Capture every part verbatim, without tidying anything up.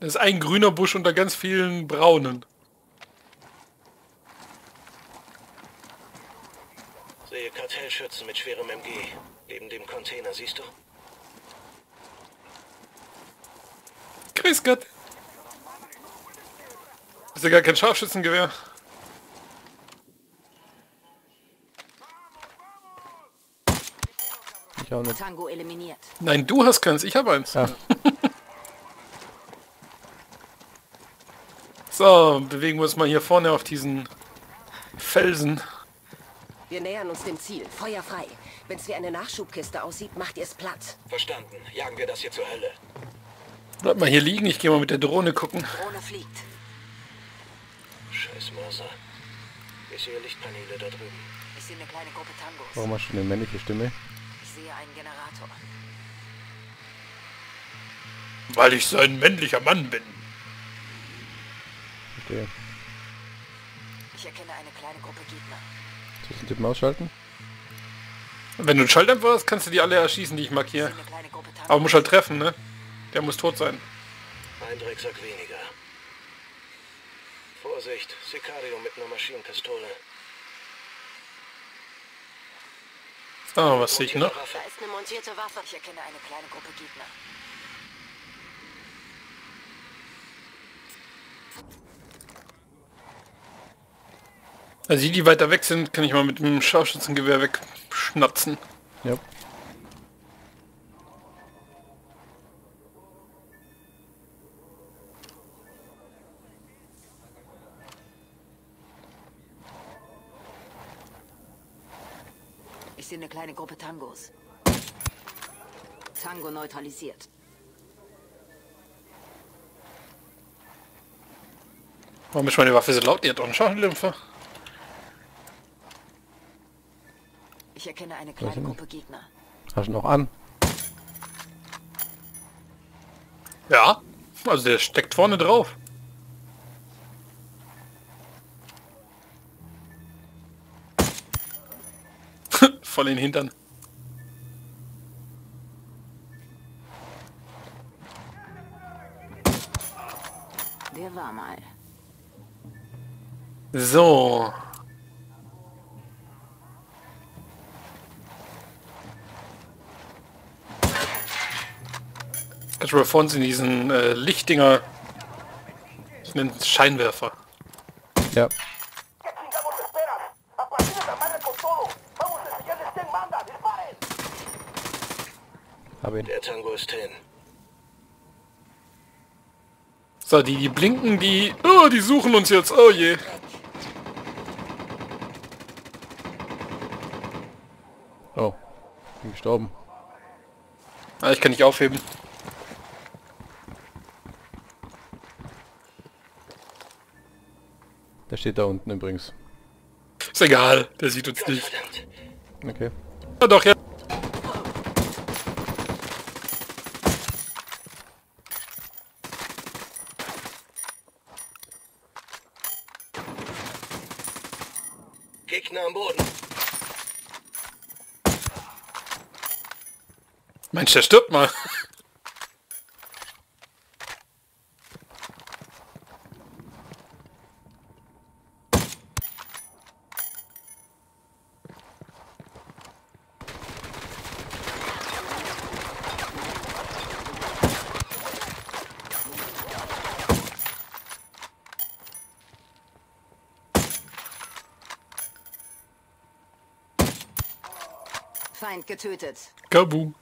Das ist ein grüner Busch unter ganz vielen braunen. Sehe Kartellschützen mit schwerem M G. Neben dem Container, siehst du? Grüß Gott. Ist ja gar kein Scharfschützengewehr. Ich auch nicht. Tango eliminiert. Nein, du hast keins, ich habe eins. Ja. So, bewegen wir uns mal hier vorne auf diesen Felsen. Wir nähern uns dem Ziel. Feuer frei. Wenn es wie eine Nachschubkiste aussieht, macht ihr es platt. Verstanden. Jagen wir das hier zur Hölle. Bleib mal hier liegen. Ich gehe mal mit der Drohne gucken. Drohne fliegt. Scheiß Mörser. Ich sehe Lichtpaneele da drüben. Ich sehe eine kleine Gruppe Tangos. Warum hast du eine männliche Stimme? Ich sehe einen Generator. Weil ich so ein männlicher Mann bin. Verstehe. Ich erkenne eine kleine Gruppe Gegner. Soll ich den Typen ausschalten? Wenn du einen Schalldämpfer hast, kannst du die alle erschießen, die ich markiere. Aber muss halt treffen, ne? Der muss tot sein. Ein Drecksack weniger. Vorsicht, Sicario mit einer Maschinenpistole. Ah, oh, was sehe ich noch? Da ist eine montierte Waffe. Ich erkenne eine kleine Gruppe Gegner. Also die, die weiter weg sind, kann ich mal mit dem Scharfschützengewehr wegschnatzen. Ja. Ich sehe eine kleine Gruppe Tangos. Tango neutralisiert. Warum ist meine Waffe so laut? Die hat doch einen Scharfschützengewehr. Ich erkenne eine kleine Gruppe Gegner. Hast du noch an? Ja, also der steckt vorne drauf. Voll in den Hintern. Der war mal. So. Kannst du mal vor uns in diesen äh, Lichtdinger... Ich nenne es Scheinwerfer. Ja. Hab ihn. Der Tango ist hin. So, die, die blinken, die... Oh, die suchen uns jetzt. Oh je. Oh. Bin gestorben. Ah, ich kann nicht aufheben. Der steht da unten übrigens. Ist egal, der sieht uns nicht. Okay. Ja doch, ja. Gegner am Boden. Mensch, der stirbt mal. Feind getötet. Kabu.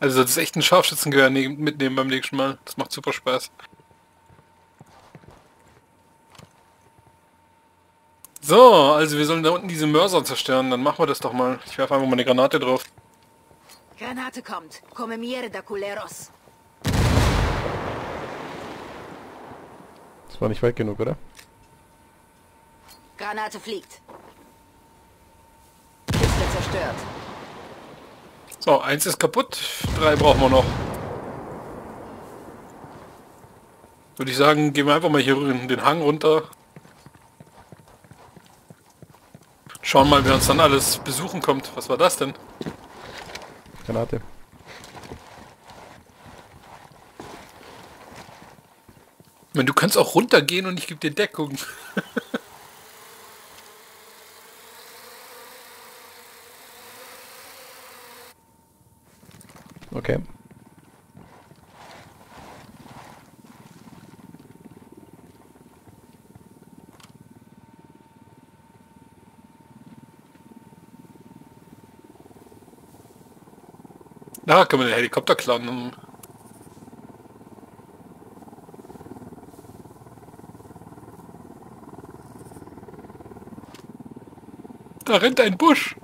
Also das ist echt ein Scharfschützengewehr mitnehmen beim nächsten Mal. Das macht super Spaß. So, also wir sollen da unten diese Mörser zerstören. Dann machen wir das doch mal. Ich werfe einfach mal eine Granate drauf. Granate kommt. Come mierda, culeros. Das war nicht weit genug, oder? Granate fliegt. Kiste zerstört. So, eins ist kaputt. Drei brauchen wir noch. Würde ich sagen, gehen wir einfach mal hier den Hang runter. Schauen mal, wer uns dann alles besuchen kommt. Was war das denn? Granate. Man, du kannst auch runtergehen und ich gebe dir Deckung. Okay. Na, können wir den Helikopter klauen? Da rennt ein Busch.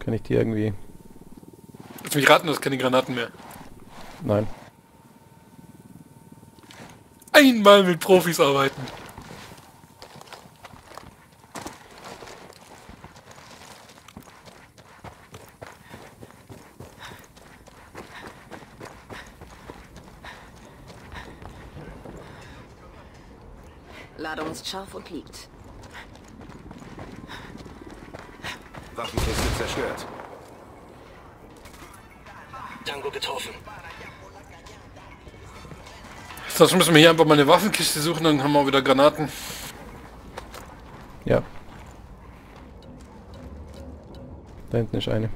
Kann ich die irgendwie... Lass mich raten, du hast keine Granaten mehr. Nein. Einmal mit Profis arbeiten. Ladung ist scharf und liegt. Waffenkiste zerstört. Tango getroffen. Sonst müssen wir hier einfach mal eine Waffenkiste suchen, dann haben wir auch wieder Granaten. Ja. Da hinten ist eine.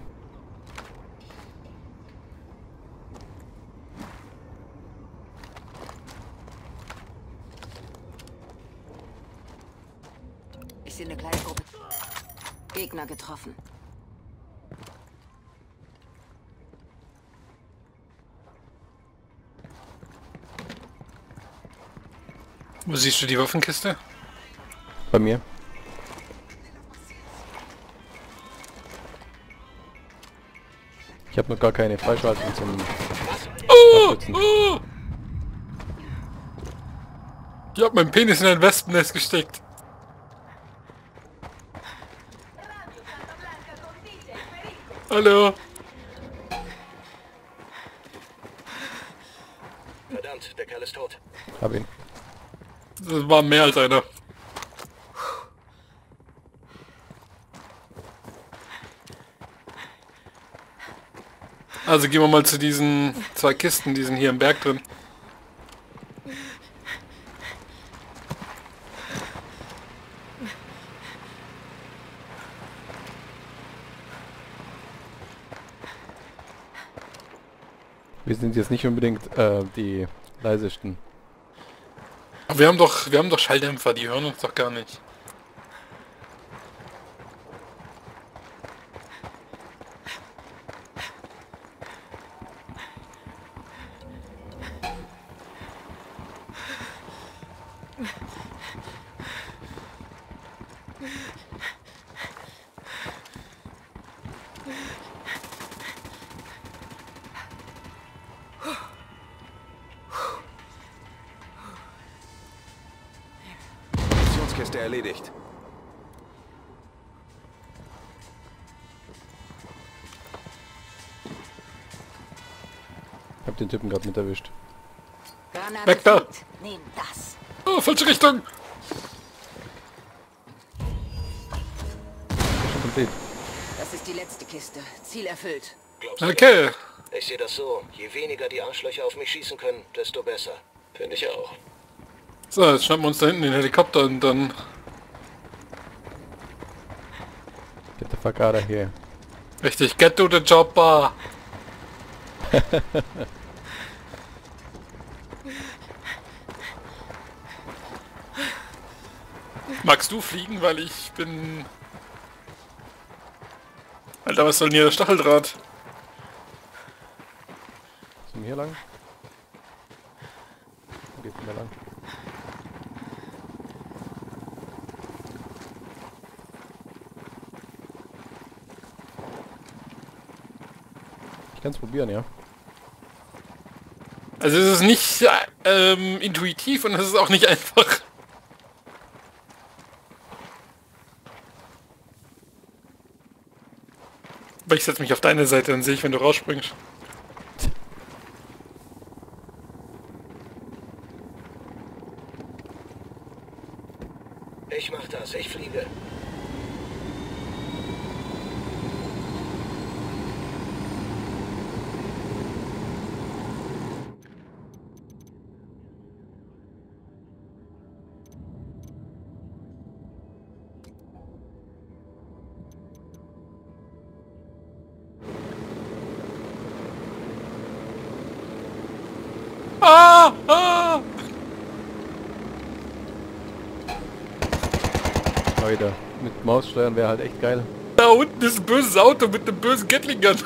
Ich sehe eine kleine Gruppe. Gegner getroffen. Wo siehst du die Waffenkiste? Bei mir. Ich habe noch gar keine Freischaltung zum... Oh, oh. Ich habe meinen Penis in ein Wespennest gesteckt. Hallo. Verdammt, der Kerl ist tot. Hab ihn. Das war mehr als einer. Also gehen wir mal zu diesen zwei Kisten, die sind hier im Berg drin. Wir sind jetzt nicht unbedingt äh, die leisesten. Wir haben doch, wir haben doch Schalldämpfer, die hören uns doch gar nicht. Kiste erledigt. Ich hab den Typen gerade mit erwischt. Weg da! Oh, falsche Richtung! Das ist die letzte Kiste. Ziel erfüllt. Okay. Ich sehe das so. Je weniger die Arschlöcher auf mich schießen können, desto besser. Finde ich auch. So, jetzt schnappen wir uns da hinten den Helikopter und dann... Get the fuck out of here. Richtig, get to the chopper! Magst du fliegen, weil ich bin... Alter, was soll denn hier der Stacheldraht? Sind wir hier lang? Wo geht's denn da lang? Ich kann es probieren, ja. Also es ist nicht ähm, intuitiv und es ist auch nicht einfach. Aber ich setze mich auf deine Seite, dann sehe ich, wenn du rausspringst. Ich mach das, ich fliege. Ah, ah. Leute, mit Maus steuern wäre halt echt geil. Da unten ist ein böses Auto mit einem bösen Gatling-Gun.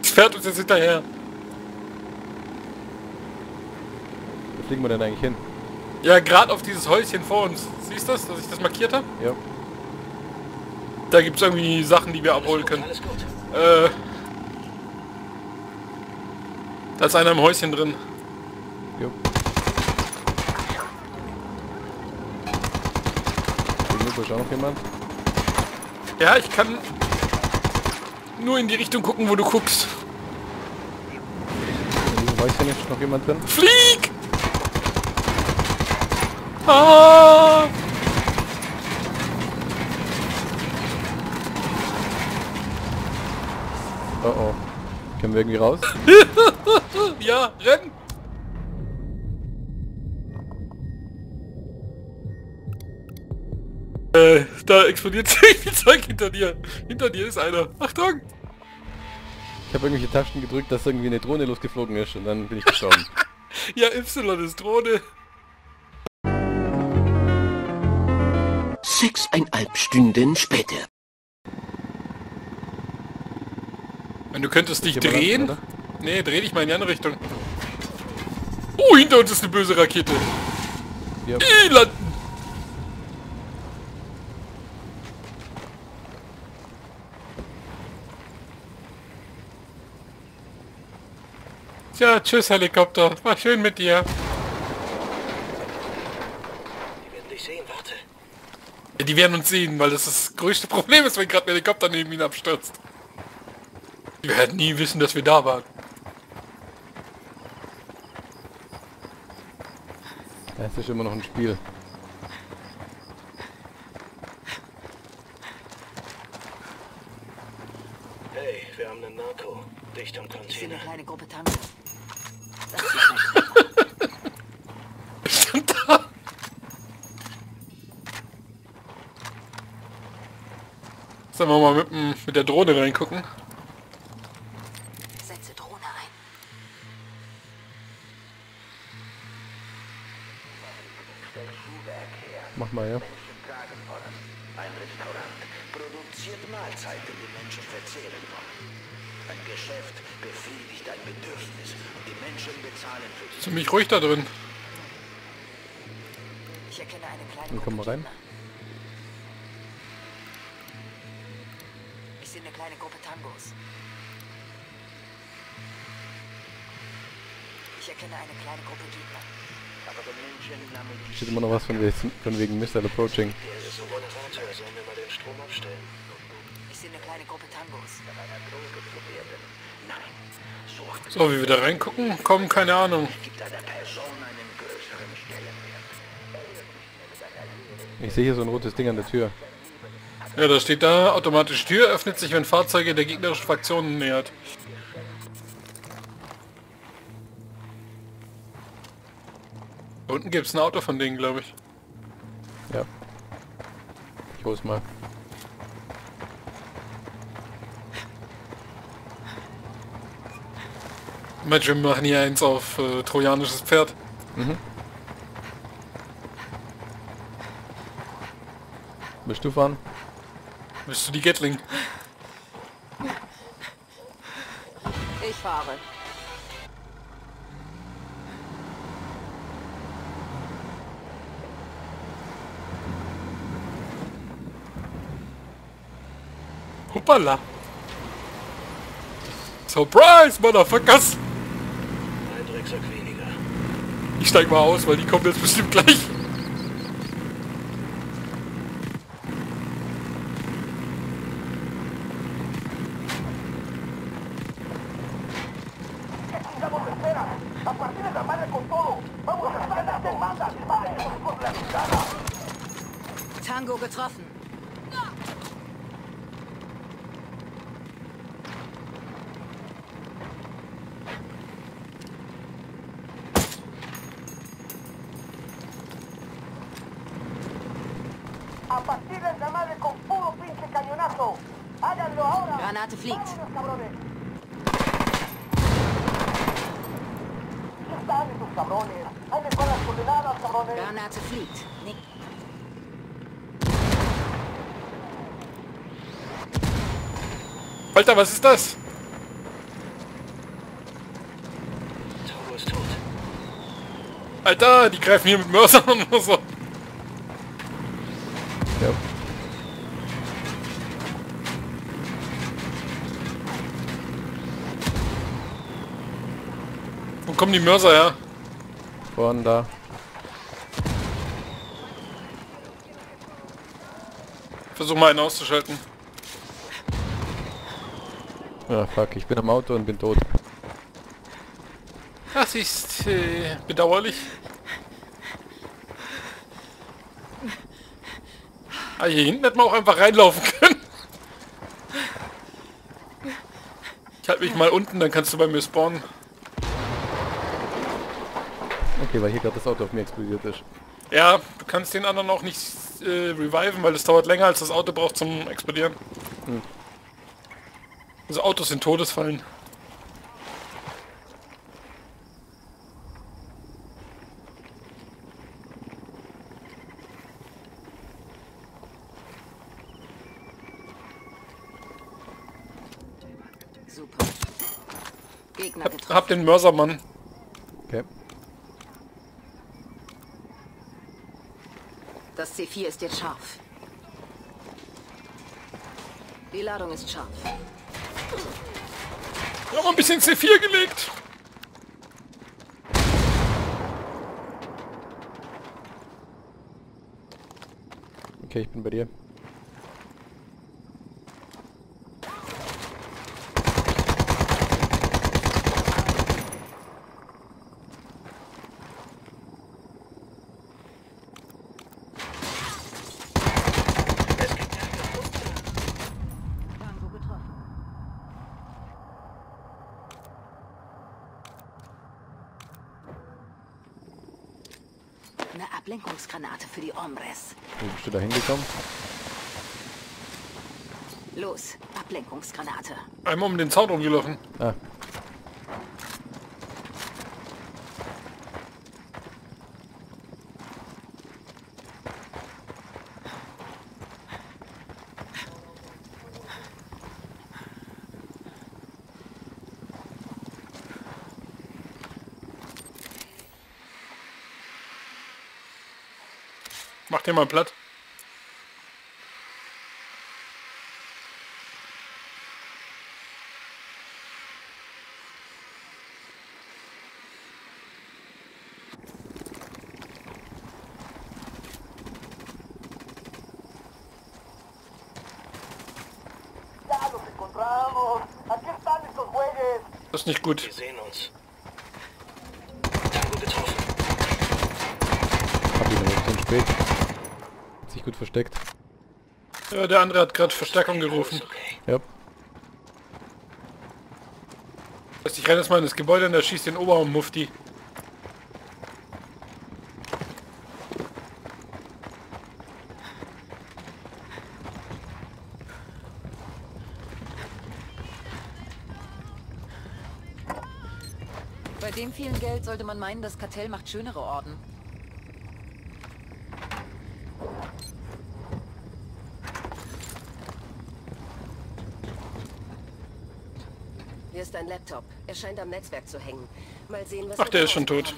Das fährt uns jetzt hinterher. Wo fliegen wir denn eigentlich hin? Ja, gerade auf dieses Häuschen vor uns. Siehst du das, dass ich das markiert habe? Ja. Da gibt es irgendwie Sachen, die wir abholen können. Alles gut, alles gut. Äh... Da ist einer im Häuschen drin. Jo. Ist auch noch jemand? Ja, ich kann nur in die Richtung gucken, wo du guckst. Da ist jetzt noch jemand drin. Flieg! Ah! Oh oh. Können wir irgendwie raus? Ja, renn! Äh, da explodiert ziemlich viel Zeug hinter dir. Hinter dir ist einer. Achtung! Ich habe irgendwelche Tasten gedrückt, dass irgendwie eine Drohne losgeflogen ist und dann bin ich gestorben. Ja, Y ist Drohne. Sechseinhalb Stunden später. Und du könntest dich drehen? Lassen, nee, dreh dich mal in die andere Richtung. Oh, hinter uns ist eine böse Rakete. Ja. Die landen. Tja, tschüss Helikopter. War schön mit dir. Die werden dich sehen, warte. Ja, die werden uns sehen, weil das das größte Problem ist, wenn gerade ein Helikopter neben ihnen abstürzt. Die werden nie wissen, dass wir da waren. Das ist immer noch ein Spiel. Hey, wir haben einen Narko. Dicht am Container. Eine kleine Gruppe Tanten. Ich stand da. Sollen wir mal mit, mit der Drohne reingucken? Mach mal, ja. Ein Restaurant produziert Mahlzeiten, die Menschen verzehren wollen. Ein Geschäft befriedigt ein Bedürfnis und die Menschen bezahlen für die... Ziemlich ruhig da drin. Ich erkenne eine kleine... Dann kommen wir rein. Ich sehe eine kleine Gruppe Tangos. Ich erkenne eine kleine Gruppe Gegner. Steht immer noch was von wegen, von wegen Missile Approaching. So, wie wir da reingucken, kommen keine Ahnung. Ich sehe hier so ein rotes Ding an der Tür. Ja, da steht da, automatische Tür öffnet sich, wenn Fahrzeuge der gegnerischen Fraktion nähert. Unten gibt es ein Auto von denen, glaube ich. Ja. Ich hol's mal. Mensch, wir machen hier eins auf äh, trojanisches Pferd. Mhm. Willst du fahren? Willst du die Gatling? Ich fahre. Hoppala! Surprise, Motherfuckers! Ein Drecksack weniger. Ich steig mal aus, weil die kommen jetzt bestimmt gleich. Tango getroffen. Granate fliegt. Granate fliegt. Nee. Alter, was ist das? Tango ist tot. Alter, die greifen hier mit Mörsern oder so. Ja. Wo kommen die Mörser her? Von da. Versuch mal einen auszuschalten. Ah, fuck, ich bin am Auto und bin tot. Das ist äh, bedauerlich. Ah, hier hinten hätten wir auch einfach reinlaufen können. Ich halte mich mal unten, dann kannst du bei mir spawnen. Okay, weil hier gerade das Auto auf mir explodiert ist. Ja, du kannst den anderen auch nicht äh, reviven, weil es dauert länger, als das Auto braucht zum Explodieren. Hm. Also Autos sind Todesfallen. Super. Gegner hab, hab den Mörsermann. Okay. Das C vier ist jetzt scharf. Die Ladung ist scharf. Noch ein bisschen C vier gelegt. Okay, ich bin bei dir. Eine Ablenkungsgranate für die Hombres. Wo bist du da hingekommen? Los, Ablenkungsgranate. Einmal um den Zaun rumgelaufen. Ah. Mach den mal platt. Das ist nicht gut. Wir sehen uns. Tango getroffen. Hab ich noch ein bisschen spät. Sich gut versteckt. Ja, der andere hat gerade Verstärkung gerufen. Ja. Ich renne jetzt mal in das Gebäude und da schießt den Obermufti. Bei dem vielen Geld sollte man meinen, das Kartell macht schönere Orden. Hier ist ein Laptop. Er scheint am Netzwerk zu hängen. Mal sehen, was... Ach, der ist schon tot.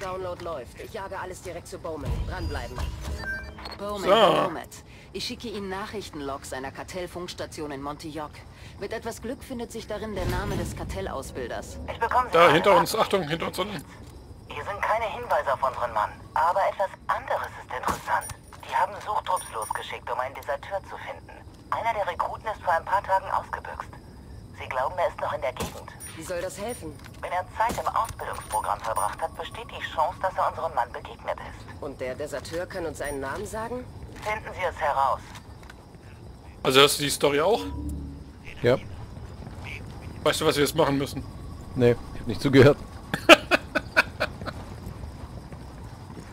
Download läuft. Ich jage alles direkt zu Bowman. Dranbleiben. Bowman, so. Bowman. Ich schicke Ihnen Nachrichtenlogs einer Kartellfunkstation in Montejoc. Mit etwas Glück findet sich darin der Name des Kartellausbilders. Ich bekomme da hinter uns, Achtung, hinter uns unten. Hier sind keine Hinweise auf unseren Mann, aber etwas anderes Sie haben Suchtrupps losgeschickt, um einen Deserteur zu finden. Einer der Rekruten ist vor ein paar Tagen ausgebüxt. Sie glauben, er ist noch in der Gegend. Wie soll das helfen? Wenn er Zeit im Ausbildungsprogramm verbracht hat, besteht die Chance, dass er unserem Mann begegnet ist. Und der Deserteur kann uns seinen Namen sagen? Finden Sie es heraus. Also hörst du die Story auch? Ja. Weißt du, was wir jetzt machen müssen? Nee, ich hab nicht zugehört.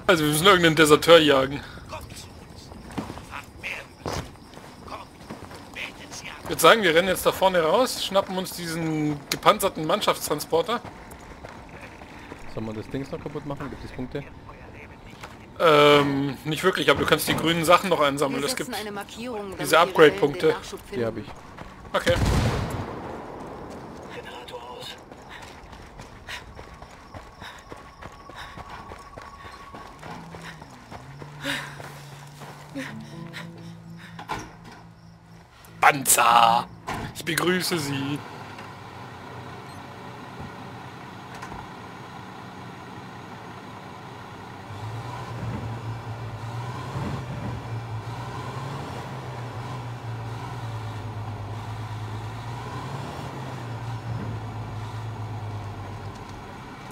Also wir müssen irgendeinen Deserteur jagen. Ich würde sagen, wir rennen jetzt da vorne raus, schnappen uns diesen gepanzerten Mannschaftstransporter. Soll man das Ding noch kaputt machen? Gibt es Punkte? Ähm, nicht wirklich, aber du kannst die grünen Sachen noch einsammeln. Es gibt diese Upgrade-Punkte. Die habe ich. Okay. Panzer! Ich begrüße Sie!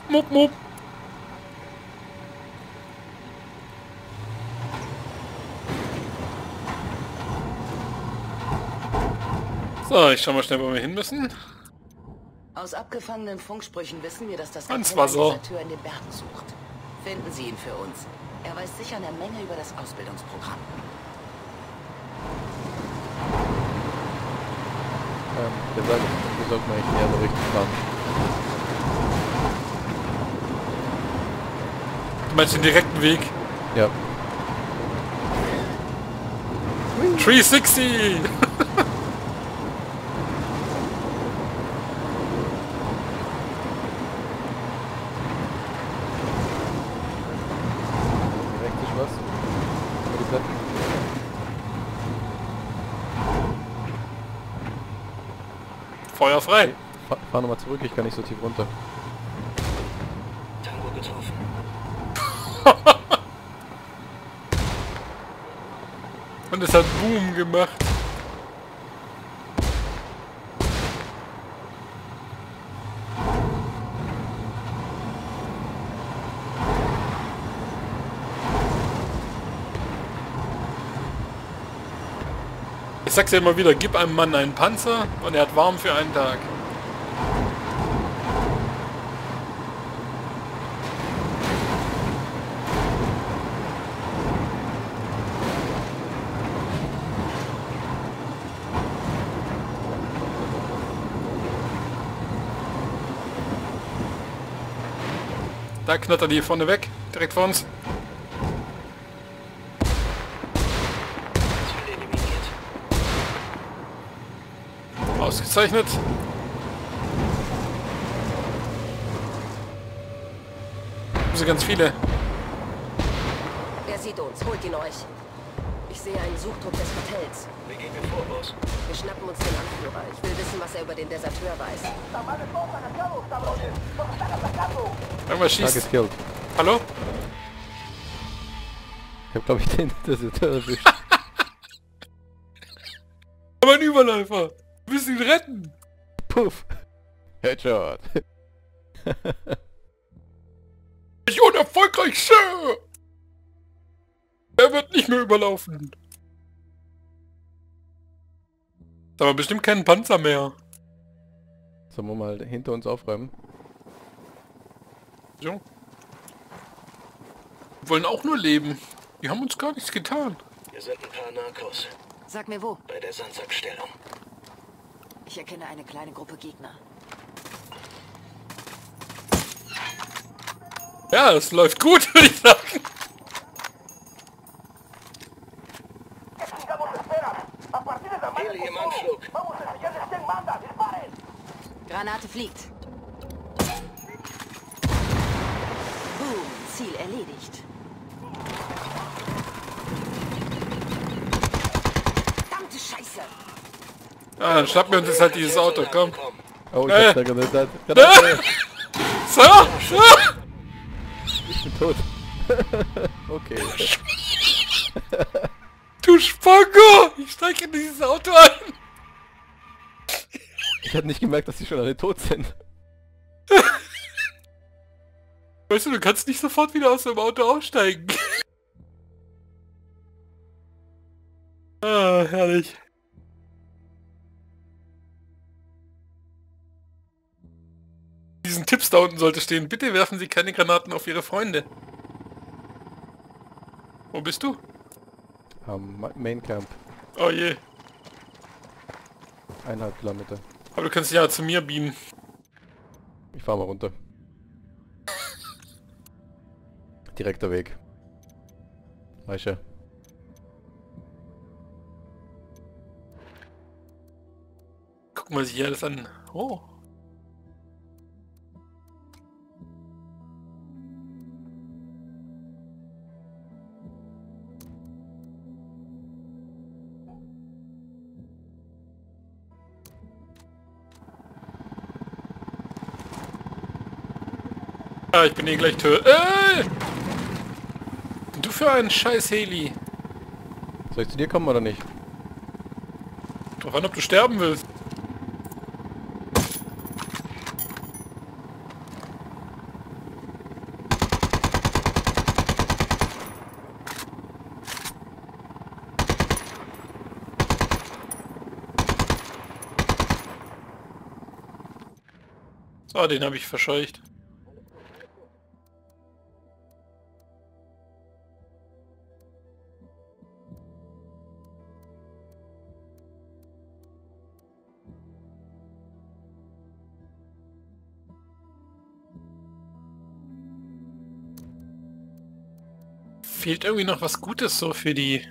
Mup, mup! So, ich schau mal schnell, wo wir hin müssen. Aus abgefangenen Funksprüchen wissen wir, dass das Deserteur in den Bergen sucht. Finden Sie ihn für uns. Er weiß sicher eine Menge über das Ausbildungsprogramm. Ähm, wir sollten, wir sollten eigentlich in die andere Richtung fahren. Du meinst den direkten Weg? Ja. dreihundertsechzig! Feuer frei. Okay. Fahr, fahr nochmal zurück, ich kann nicht so tief runter. Tango getroffen. Und es hat Boom gemacht. Ich sag's ja immer wieder, gib einem Mann einen Panzer und er hat warm für einen Tag. Da knattert die vorne weg, direkt vor uns. Ausgezeichnet. Haben sie ganz viele. Er sieht uns, holt ihn euch. Ich sehe einen Suchtrupp des Hotels. Wir gehen hier vor, Boss. Wir schnappen uns den Anführer. Ich will wissen, was er über den Deserteur weiß. Irgendwas schießt. Hallo? Ich hab, glaube ich, den Deserteur erwischt. Aber ein Überläufer. Wir müssen ihn retten! Puff! Headshot! Ich unerfolgreich, Sir! Er wird nicht mehr überlaufen! Jetzt haben wir bestimmt keinen Panzer mehr. Sollen wir mal hinter uns aufräumen? So. Wir wollen auch nur leben. Die haben uns gar nichts getan. Ihr seid ein paar Narcos. Sag mir wo? Bei der Sandsackstellung. Ich erkenne eine kleine Gruppe Gegner. Ja, es läuft gut, würde ich sagen. Granate fliegt. Boom, Ziel erledigt. Verdammte Scheiße! Ah, dann schnappen wir uns jetzt halt dieses Auto, komm. Oh, ich äh. hab's da genutzt. So, so! Ich bin tot. Okay. Du Spanko! Ich steige in dieses Auto ein! Ich hatte nicht gemerkt, dass die schon alle tot sind. Weißt du, du kannst nicht sofort wieder aus dem Auto aussteigen. Ah, herrlich. Diesen Tipps da unten sollte stehen. Bitte werfen Sie keine Granaten auf Ihre Freunde. Wo bist du? Am Main Camp. Oh je. Eineinhalb Kilometer. Aber du kannst ja zu mir beamen. Ich fahr mal runter. Direkter Weg. Leiche. Gucken wir sich hier alles an. Oh. Ah, ich bin eh gleich tö... Äh! Du für einen scheiß Heli! Soll ich zu dir kommen oder nicht? Drauf an, ob du sterben willst. So, den habe ich verscheucht. Fehlt irgendwie noch was Gutes so für die...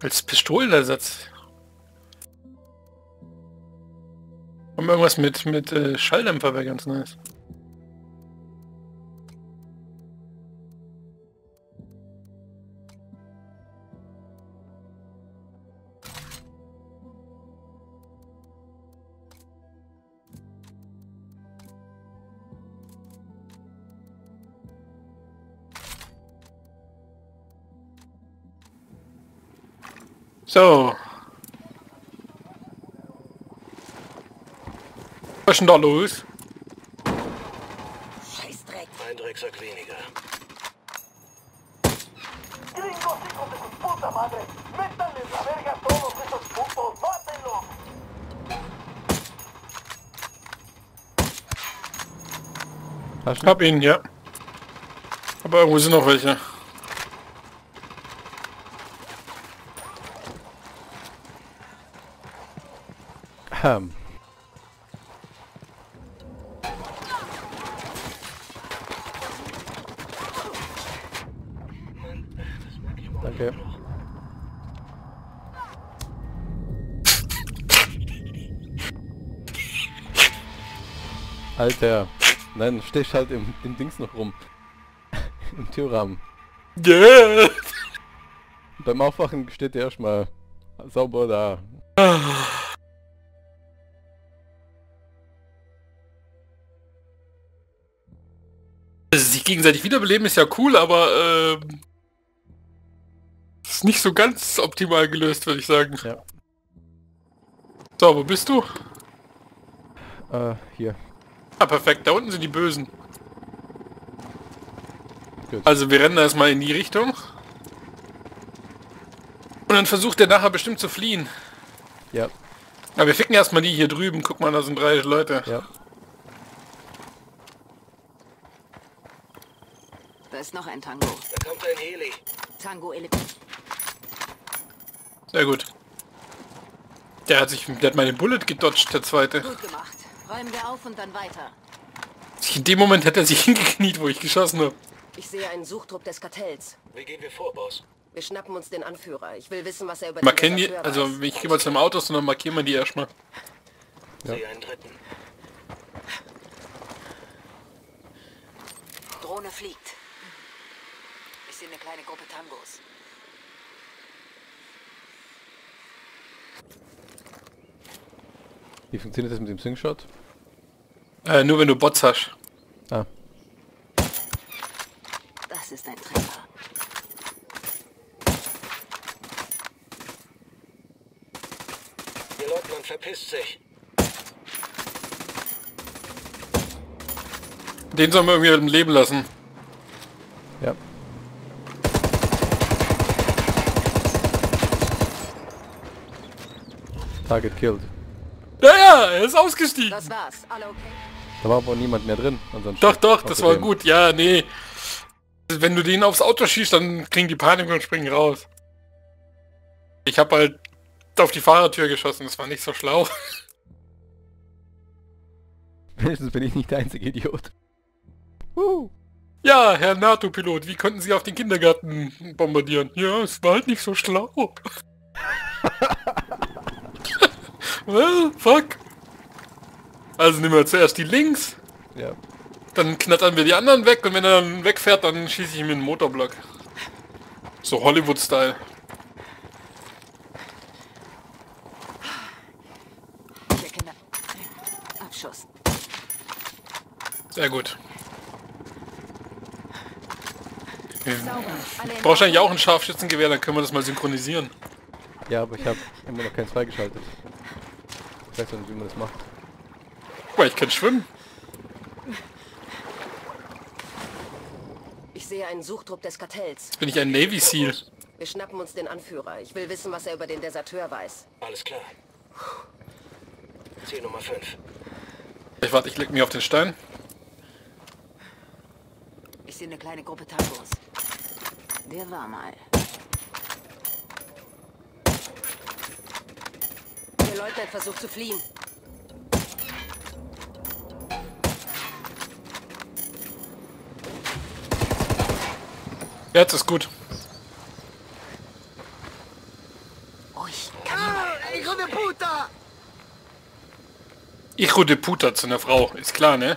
Als Pistolenersatz. Haben wir irgendwas mit, mit äh, Schalldämpfer, wäre ganz nice. So. Was ist denn da los? Scheißdreck. Ein Drecksack weniger. Ich hab ihn, ja. Aber irgendwo sind noch welche. Ähm. Danke. Alter. Nein, stehst halt im, im Dings noch rum. Im Türrahmen. Yeah. Beim Aufwachen steht der erstmal sauber da. Sich gegenseitig wiederbeleben ist ja cool, aber ähm, ist nicht so ganz optimal gelöst, würde ich sagen. Ja. So, wo bist du? Äh, hier. Ah, perfekt, da unten sind die Bösen. Gut. Also wir rennen erstmal in die Richtung. Und dann versucht der nachher bestimmt zu fliehen. Ja. Aber wir ficken erstmal die hier drüben. Guck mal, da sind drei Leute. Ja. Da ist noch ein Tango. Da kommt ein Heli. Tango Elephant. Sehr gut. Der hat sich, der hat meine Bullet gedodged, der zweite. Gut gemacht. Räumen wir auf und dann weiter. In dem Moment hat er sich hingekniet, wo ich geschossen habe. Ich sehe einen Suchtrupp des Kartells. Wie gehen wir vor, Boss? Wir schnappen uns den Anführer. Ich will wissen, was er über Markieren die... Also, ich gehe mal zum Auto, sondern markieren wir die erstmal. Ja. Sehe einen dritten. Drohne fliegt. Eine kleine Gruppe Tangos. Wie funktioniert das mit dem Sync-Shot? Äh, nur wenn du Bots hast. Ah. Das ist ein Treffer. Der Leutnant verpisst sich. Den sollen wir irgendwie im Leben lassen. Ja. Target killed. Ja, ja, er ist ausgestiegen. Das war's. Alle okay? Da war aber niemand mehr drin. Doch, doch, das war gut. Ja, nee. Wenn du den aufs Auto schießt, dann kriegen die Panik und springen raus. Ich habe halt auf die Fahrertür geschossen. Das war nicht so schlau. Wenigstens bin ich nicht der einzige Idiot. Uh. Ja, Herr NATO-Pilot, wie konnten Sie auf den Kindergarten bombardieren? Ja, es war halt nicht so schlau. Well, fuck. Also nehmen wir zuerst die links. Ja. Dann knattern wir die anderen weg und wenn er dann wegfährt, dann schieße ich ihm in den Motorblock. So Hollywood-Style. Abschuss. Sehr gut. Ich brauche eigentlich auch ein Scharfschützengewehr, dann können wir das mal synchronisieren. Ja, aber ich habe immer noch keins freigeschaltet. Ich weiß nicht, wie man das macht. Guck mal, ich kann schwimmen. Ich sehe einen Suchtrupp des Kartells. Jetzt bin ich ein Navy Seal. Wir schnappen uns den Anführer. Ich will wissen, was er über den Deserteur weiß. Alles klar. Ziel Nummer fünf. Ich warte, ich leg mich auf den Stein. Ich sehe eine kleine Gruppe Tangos. Der war mal. Der Leutnant versucht zu fliehen. Jetzt ist gut. Oh, ich kann ihn. Hijo de puta! Hijo de puta zu einer Frau, ist klar, ne?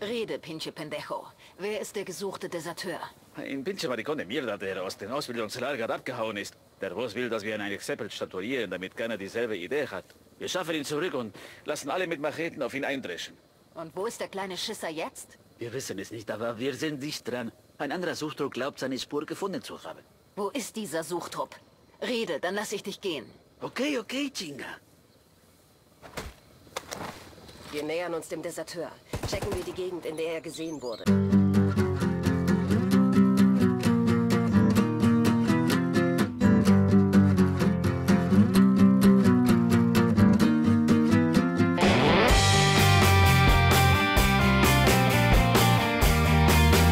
Rede, pinche pendejo. Wer ist der gesuchte Deserteur? Ein pinche Maricón de mierda, der aus den Ausbildungslagern abgehauen ist. Der Boss will, dass wir ein Exempel statuieren, damit keiner dieselbe Idee hat. Wir schaffen ihn zurück und lassen alle mit Macheten auf ihn eindreschen. Und wo ist der kleine Schisser jetzt? Wir wissen es nicht, aber wir sind dicht dran. Ein anderer Suchtrupp glaubt, seine Spur gefunden zu haben. Wo ist dieser Suchtrupp? Rede, dann lass ich dich gehen. Okay, okay, Chinga. Wir nähern uns dem Deserteur. Checken wir die Gegend, in der er gesehen wurde.